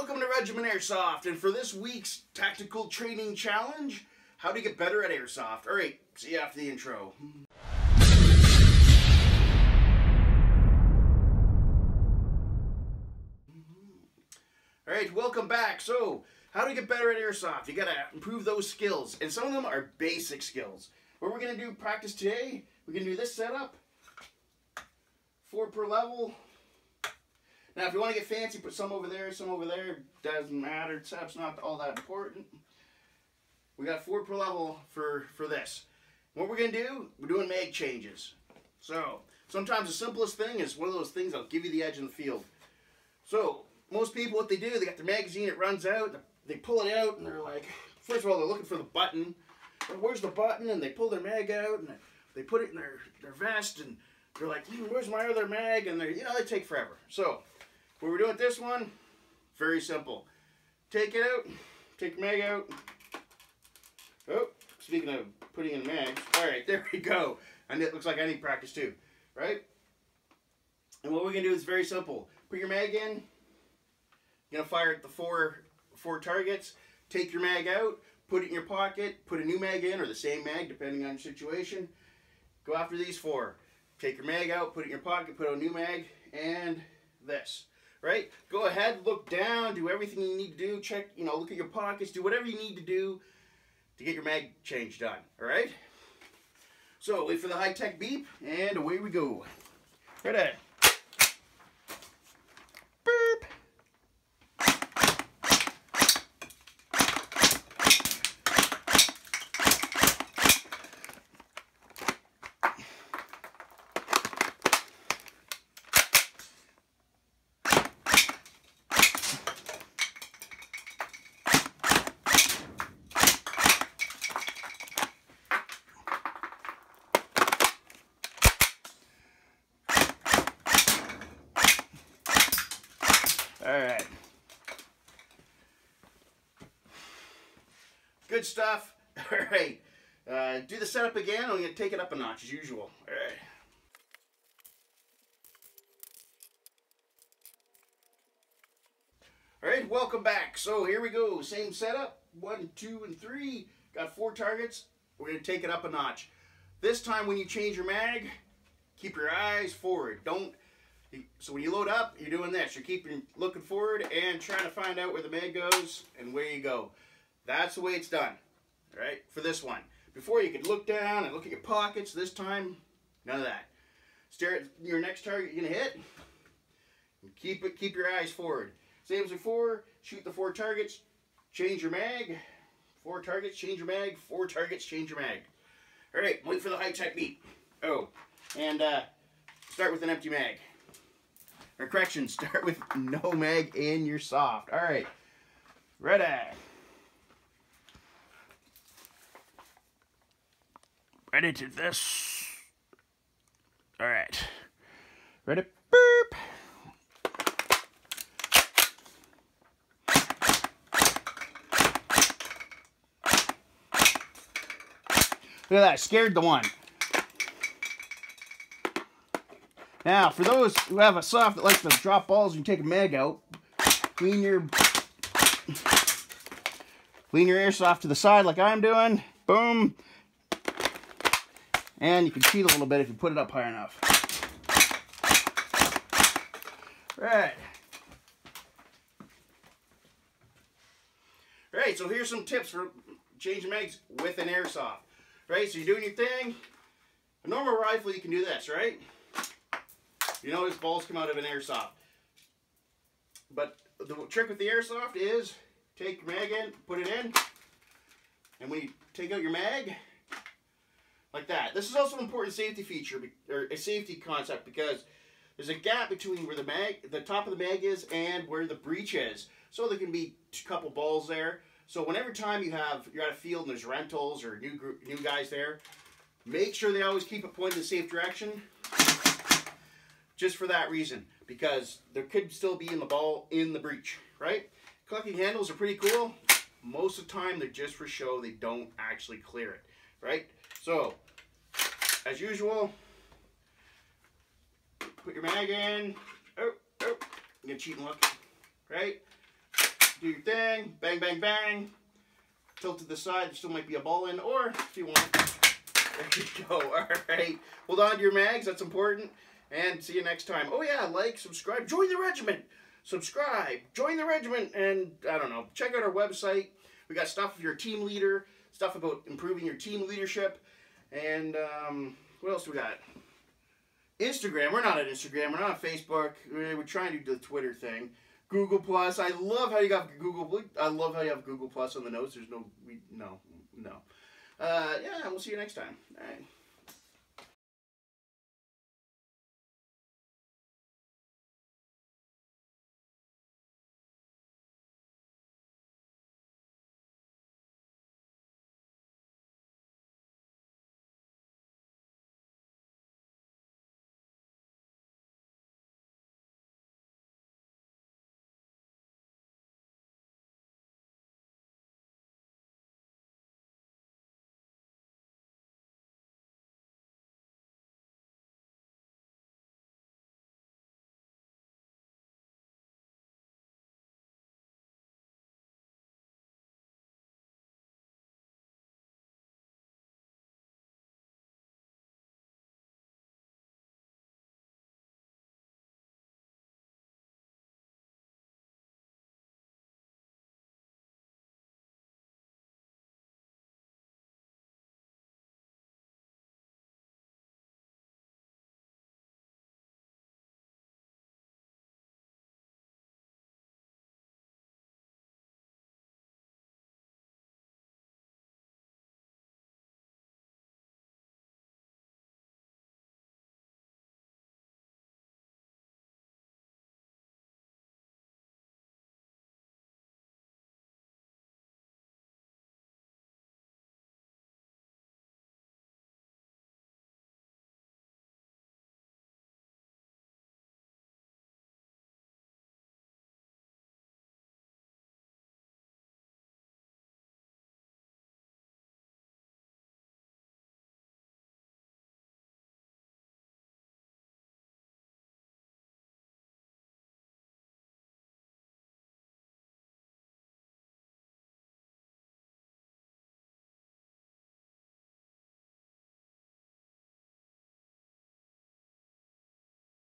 Welcome to Regiment Airsoft, and for this week's tactical training challenge, how to get better at airsoft. Alright, see you after the intro. Alright, welcome back. So, how to get better at airsoft. You gotta improve those skills, and some of them are basic skills. What we're gonna do practice today, we're gonna do this setup, 4 per level. Now, if you want to get fancy, put some over there, doesn't matter, setup's not all that important. We got 4 per level for this. What we're going to do, we're doing mag changes. So, sometimes the simplest thing is one of those things that'll give you the edge in the field. So, most people, what they do, they got their magazine, it runs out, they pull it out, and they're like, first of all, they're looking for the button. Well, where's the button? And they pull their mag out, and they put it in their vest, and they're like, where's my other mag? And they they take forever. So, what we're doing with this one, very simple. Take it out, take your mag out. Oh, speaking of putting in mags, all right, there we go. And it looks like I need practice too, right? And what we're gonna do is very simple. Put your mag in, you're gonna fire at the four targets, take your mag out, put it in your pocket, put a new mag in, or the same mag, depending on your situation. Go after these 4. Take your mag out, put it in your pocket, put on a new mag, and this. Right? Go ahead, look down, do everything you need to do, check, look at your pockets, do whatever you need to do to get your mag change done, alright? So, wait for the high-tech beep, and away we go. Right at it. Alright. Good stuff. Alright. Do the setup again, and I'm going to take it up a notch as usual. Alright. Alright, welcome back. So here we go. Same setup. 1, 2, and 3. Got 4 targets. We're going to take it up a notch. This time when you change your mag, keep your eyes forward. So when you load up, you're doing this. You're keeping looking forward and trying to find out where the mag goes and where you go. That's the way it's done, right? For this one. Before, you could look down and look at your pockets. This time, none of that. Stare at your next target you're going to hit. And keep your eyes forward. Same as before, shoot the 4 targets, change your mag. 4 targets, change your mag. 4 targets, change your mag. All right, wait for the high-tech beat. Oh, and start with an empty mag. Or correction, start with no mag in your soft. All right, ready. Ready to this. All right, ready, boop. Look at that, I scared the one. Now, for those who have a soft that likes to drop balls and take a mag out, clean your airsoft to the side like I'm doing. Boom. And you can cheat a little bit if you put it up high enough. Right. Right, so here's some tips for changing mags with an airsoft. Right, so you're doing your thing. A normal rifle, you can do this, right? You notice balls come out of an airsoft. But the trick with the airsoft is take your mag in, put it in, and when you take out your mag, like that. This is also an important safety feature, or a safety concept, because there's a gap between where the top of the mag is and where the breech is. So there can be a couple balls there. So whenever time you're at a field and there's rentals or new guys there, make sure they always keep it pointed in the safe direction. Just for that reason, because there could still be in the ball in the breech, right? Clucking handles are pretty cool. Most of the time, they're just for show. They don't actually clear it, right? So, as usual, put your mag in. Oh, I'm gonna cheat and look, right? do your thing, bang, bang, bang, tilt to the side, there still might be a ball in, or if you want, there you go. All right, hold on to your mags, that's important, and see you next time. Oh yeah, like, subscribe, join the regiment, subscribe, join the regiment, and I don't know, check out our website. We got stuff for your team leader, stuff about improving your team leadership, and what else do we got? Instagram, we're not on Instagram, we're not on Facebook, we're trying to do the Twitter thing. Google Plus, I love how you got Google, I love how you have Google Plus on the notes, there's no, no. Yeah, we'll see you next time, all right.